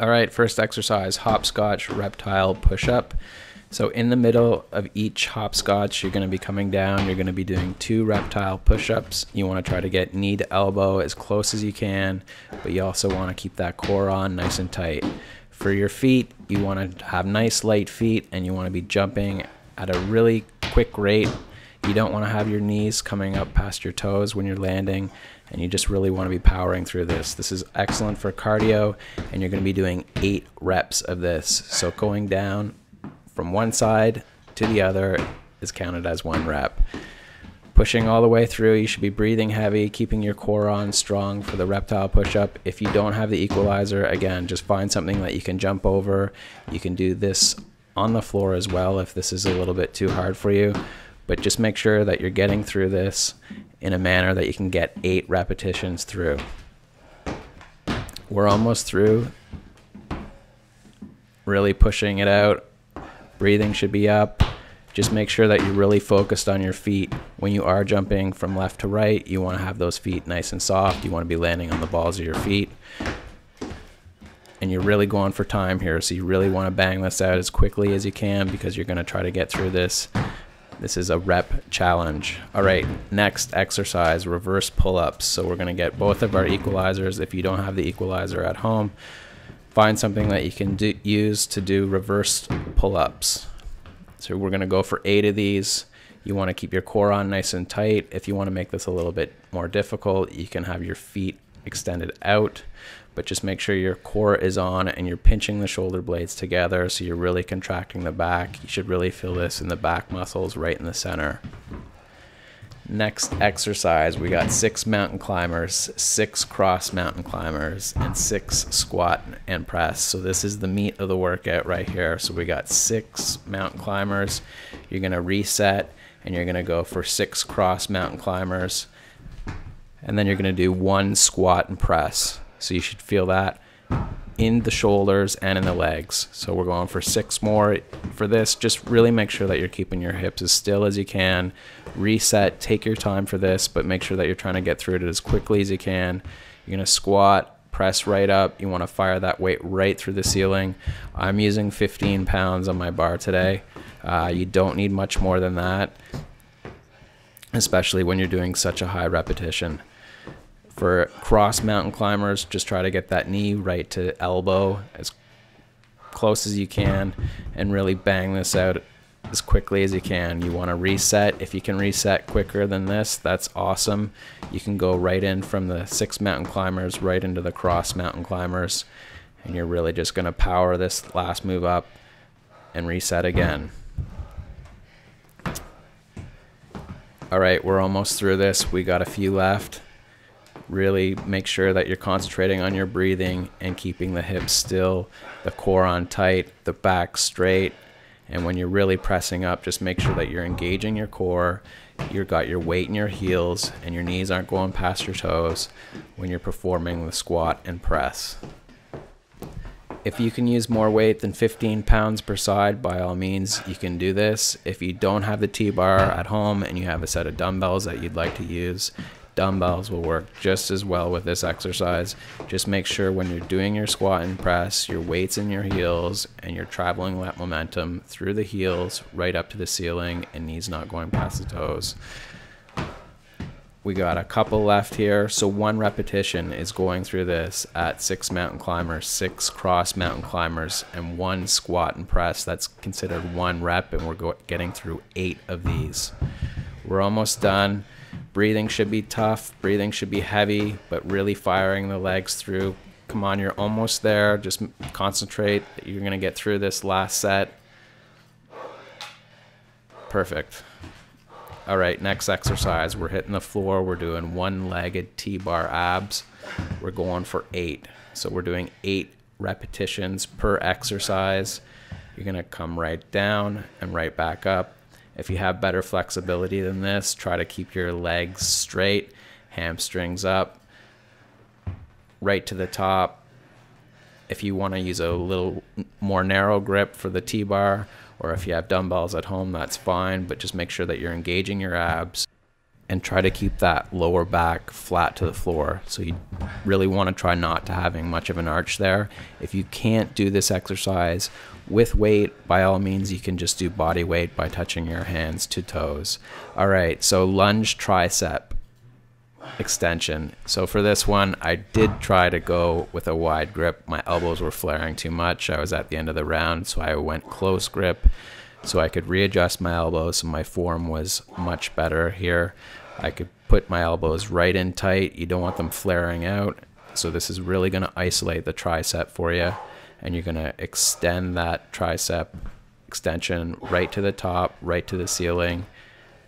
All right, first exercise, hopscotch, reptile, push-up. So in the middle of each hopscotch, you're going to be coming down. You're going to be doing 2 reptile push-ups. You want to try to get knee to elbow as close as you can, but you also want to keep that core on nice and tight. For your feet, you want to have nice light feet, and you want to be jumping at a really quick rate. You don't want to have your knees coming up past your toes when you're landing, and you just really want to be powering through this. This is excellent for cardio, and you're going to be doing 8 reps of this. So going down from one side to the other is counted as 1 rep. Pushing all the way through, you should be breathing heavy, keeping your core on strong for the reptile push-up. If you don't have the equalizer, again, just find something that you can jump over. You can do this on the floor as well if this is a little bit too hard for you. But just make sure that you're getting through this in a manner that you can get 8 repetitions through. We're almost through. Really pushing it out. Breathing should be up. Just make sure that you're really focused on your feet. When you are jumping from left to right, you want to have those feet nice and soft. You want to be landing on the balls of your feet. And you're really going for time here, so you really want to bang this out as quickly as you can because you're going to try to get through this. This is a rep challenge. All right, next exercise, reverse pull-ups. So we're gonna get both of our equalizers. If you don't have the equalizer at home, find something that you can use to do reverse pull-ups. So we're gonna go for 8 of these. You wanna keep your core on nice and tight. If you wanna make this a little bit more difficult, you can have your feet extended out, but just make sure your core is on and you're pinching the shoulder blades together so you're really contracting the back. You should really feel this in the back muscles right in the center. Next exercise, we got 6 mountain climbers, 6 cross mountain climbers, and 6 squat and press. So this is the meat of the workout right here. So we got 6 mountain climbers. You're gonna reset and you're gonna go for 6 cross mountain climbers. And then you're gonna do 1 squat and press. So you should feel that in the shoulders and in the legs. So we're going for 6 more. For this, just really make sure that you're keeping your hips as still as you can. Reset, take your time for this, but make sure that you're trying to get through it as quickly as you can. You're gonna squat, press right up. You wanna fire that weight right through the ceiling. I'm using 15 pounds on my bar today. You don't need much more than that, especially when you're doing such a high repetition. For cross mountain climbers, just try to get that knee right to elbow as close as you can and really bang this out as quickly as you can. You want to reset. If you can reset quicker than this, that's awesome. You can go right in from the 6 mountain climbers right into the cross mountain climbers, and you're really just going to power this last move up and reset again. All right, we're almost through this. We got a few left. Really make sure that you're concentrating on your breathing and keeping the hips still, the core on tight, the back straight. And when you're really pressing up, just make sure that you're engaging your core, you've got your weight in your heels, and your knees aren't going past your toes when you're performing the squat and press. If you can use more weight than 15 pounds per side, by all means, you can do this. If you don't have the T-bar at home and you have a set of dumbbells that you'd like to use, dumbbells will work just as well with this exercise. Just make sure when you're doing your squat and press, your weight's in your heels and you're traveling that momentum through the heels right up to the ceiling and knees not going past the toes. We got a couple left here. So 1 repetition is going through this at 6 mountain climbers, 6 cross mountain climbers, and 1 squat and press. That's considered 1 rep, and we're getting through 8 of these. We're almost done. Breathing should be tough, breathing should be heavy, but really firing the legs through. Come on, you're almost there. Just concentrate that you're going to get through this last set. Perfect. All right, next exercise. We're hitting the floor. We're doing one-legged T-bar abs. We're going for 8. So we're doing 8 repetitions per exercise. You're going to come right down and right back up. If you have better flexibility than this, try to keep your legs straight, hamstrings up, right to the top. If you want to use a little more narrow grip for the T-bar, or if you have dumbbells at home, that's fine, but just make sure that you're engaging your abs. and try to keep that lower back flat to the floor. So you really want to try not to having much of an arch there. If you can't do this exercise with weight, by all means, you can just do body weight by touching your hands to toes. All right, so lunge tricep extension. So for this one, I did try to go with a wide grip. My elbows were flaring too much. I was at the end of the round, so I went close grip so I could readjust my elbows. So my form was much better here. I could put my elbows right in tight. You don't want them flaring out. So this is really going to isolate the tricep for you, and you're going to extend that tricep extension right to the top, right to the ceiling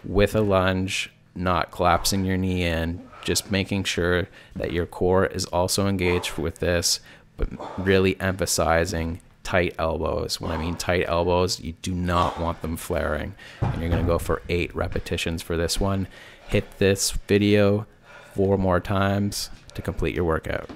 with a lunge, not collapsing your knee in, just making sure that your core is also engaged with this, but really emphasizing tight elbows. When I mean tight elbows, you do not want them flaring. And you're going to go for 8 repetitions for this one. Hit this video 4 more times to complete your workout.